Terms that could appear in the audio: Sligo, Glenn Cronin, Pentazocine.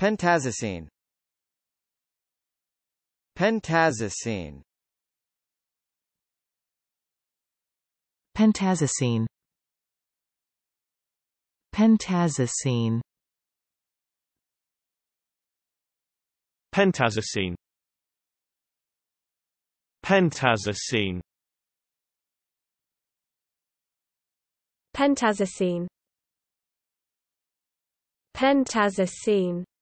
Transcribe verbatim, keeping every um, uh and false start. Pentazocine. Pentazocine. Pentazocine. Pentazocine. Pentazocine. Pentazocine. Pentazocine. Pentazocine.